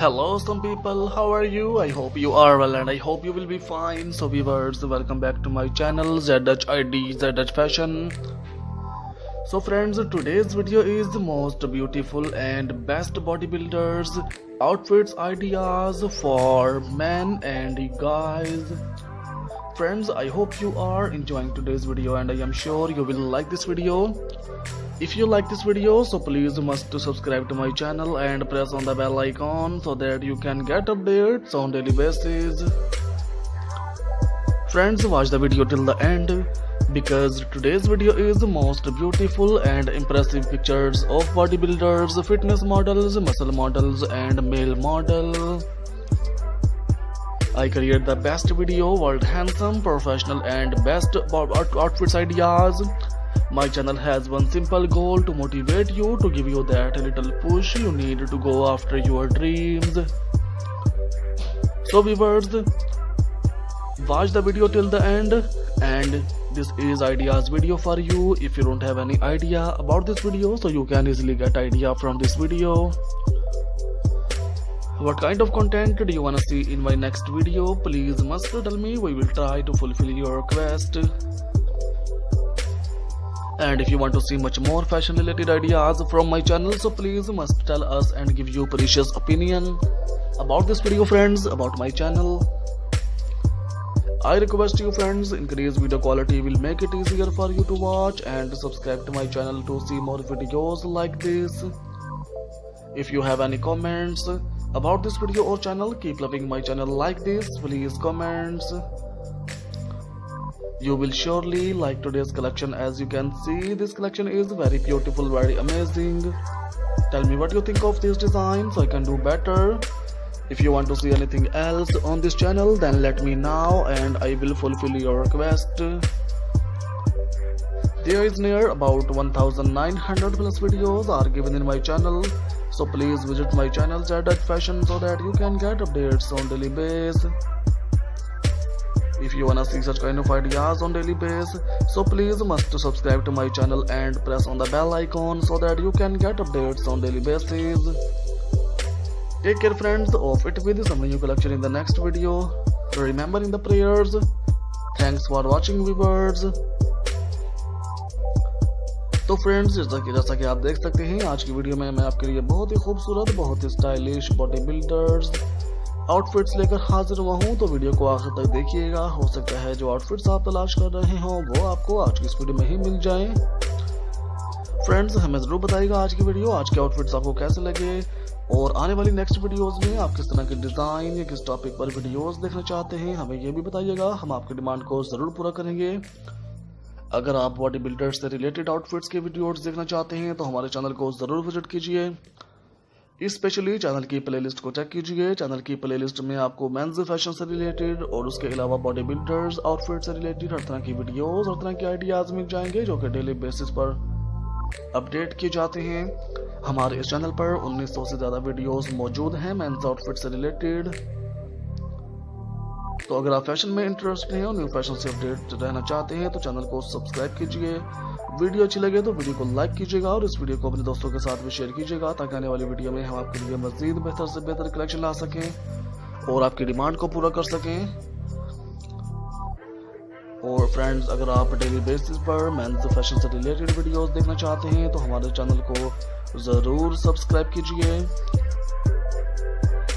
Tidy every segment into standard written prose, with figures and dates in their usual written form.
Hello some people, how are you? I hope you are well and I hope you will be fine. So viewers, welcome back to my channel ZH Fashion. So friends, today's video is the most beautiful and best bodybuilders outfits ideas for men and guys. Friends, I hope you are enjoying today's video and I am sure you will like this video. If you like this video, so please must subscribe to my channel and press on the bell icon so that you can get updates on daily basis. Friends, watch the video till the end because today's video is the most beautiful and impressive pictures of bodybuilders, fitness models, muscle models and male model. I create the best video, world handsome, professional and best outfits ideas. My channel has one simple goal, to motivate you, to give you that little push you need to go after your dreams. So viewers, watch the video till the end and this is ideas video for you. If you don't have any idea about this video, so you can easily get idea from this video. What kind of content do you wanna see in my next video? Please must tell me, we will try to fulfill your request. And if you want to see much more fashion related ideas from my channel, so please must tell us and give your precious opinion about this video friends, about my channel. I request you friends, increased video quality will make it easier for you to watch, and subscribe to my channel to see more videos like this. If you have any comments about this video or channel, keep loving my channel like this, please comments. You will surely like today's collection. As you can see, this collection is very beautiful, very amazing. Tell me what you think of this design so I can do better. If you want to see anything else on this channel, then let me know and I will fulfill your request. There is near about 1900 plus videos are given in my channel. So please visit my channel ZH Fashion so that you can get updates on daily basis. If you wanna see such kind of ideas on daily basis, so please must subscribe to my channel and press on the bell icon so that you can get updates on daily basis. Take care friends, off it with some new collection in the next video. Remember in the prayers. Thanks for watching viewers. तो friends, जैसा कि आप देख सकते हैं, आज की video में मैं आपके लिए बहुत ही खूबसूरत, बहुत ही स्टाइलिश बॉडी बिल्डर्स आउटफिट्स लेकर हाजिर हुआ हूँ। तो वीडियो को आखिर तक देखिएगा, हो सकता है जो आउटफिट्स आप तलाश कर रहे हो वो आपको आज की इस वीडियो में ही मिल जाए। फ्रेंड्स, हमें ज़रूर बताइएगा आज की वीडियो, आज के आउटफिट्स आपको कैसे लगे और आने वाली नेक्स्ट वीडियोस में आप किस तरह के डिज़ाइन या किस टॉपिक पर वीडियोस देखना चाहते हैं हमें ये भी बताइएगा, हम आपकी डिमांड को ज़रूर पूरा करेंगे। अगर आप बॉडी बिल्डर्स से रिलेटेड आउटफिट्स के वीडियोस देखना चाहते हैं तो हमारे चैनल को ज़रूर विजिट कीजिए, स्पेशली चैनल की प्लेलिस्ट को चेक कीजिए। चैनल की प्लेलिस्ट में आपको मेंस फैशन से रिलेटेड और उसके अलावा बॉडी बिल्डर्स आउटफिट से रिलेटेड हर तरह की वीडियोस, हर तरह के आइडियाज़ मिल जाएंगे जो कि डेली बेसिस पर अपडेट किए जाते हैं। हमारे इस चैनल पर 1900 से ज़्यादा वीडियोस मौजूद हैं मेंस आउटफिट से रिलेटेड। तो अगर आप फैशन में इंटरेस्ट हैं और न्यू फैशन से अपडेट रहना चाहते हैं तो चैनल को सब्सक्राइब कीजिए। वीडियो अच्छी लगे तो वीडियो को लाइक कीजिएगा और इस वीडियो को अपने दोस्तों के साथ भी शेयर कीजिएगा ताकि आने वाली वीडियो में हम आपके लिए मज़ीद बेहतर से बेहतर कलेक्शन ला सकें और आपकी डिमांड को पूरा कर सकें। और फ्रेंड्स, अगर आप डेली बेसिस पर मेंस फैशन से रिलेटेड वीडियोस देखना चाहते हैं तो हमारे चैनल को ज़रूर सब्सक्राइब कीजिए।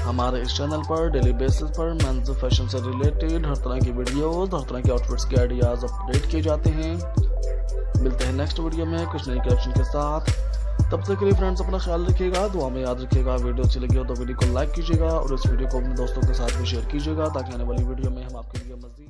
हमारे इस चैनल पर डेली बेसिस पर मेंस फैशन से रिलेटेड हर तरह की वीडियोस, हर तरह के आउटफिट्स के आइडियाज़ अपडेट किए जाते हैं। मिलते हैं नेक्स्ट वीडियो में कुछ नई कलेक्शन के साथ, तब तक के लिए फ्रेंड्स अपना ख्याल रखिएगा, दुआ में याद रखिएगा। वीडियो अच्छी लगी हो तो वीडियो को लाइक कीजिएगा और इस वीडियो को अपने दोस्तों के साथ भी शेयर कीजिएगा ताकि आने वाली वीडियो में हम आपके लिए मज़ीद